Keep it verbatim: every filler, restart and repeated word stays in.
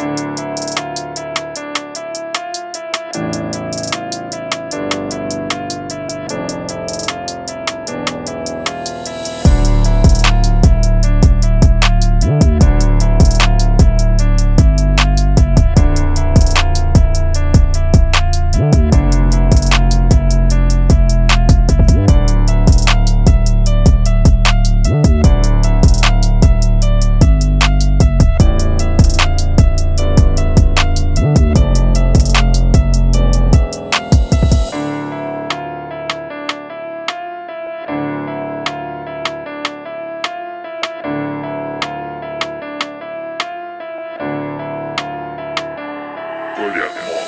Goliath Mode.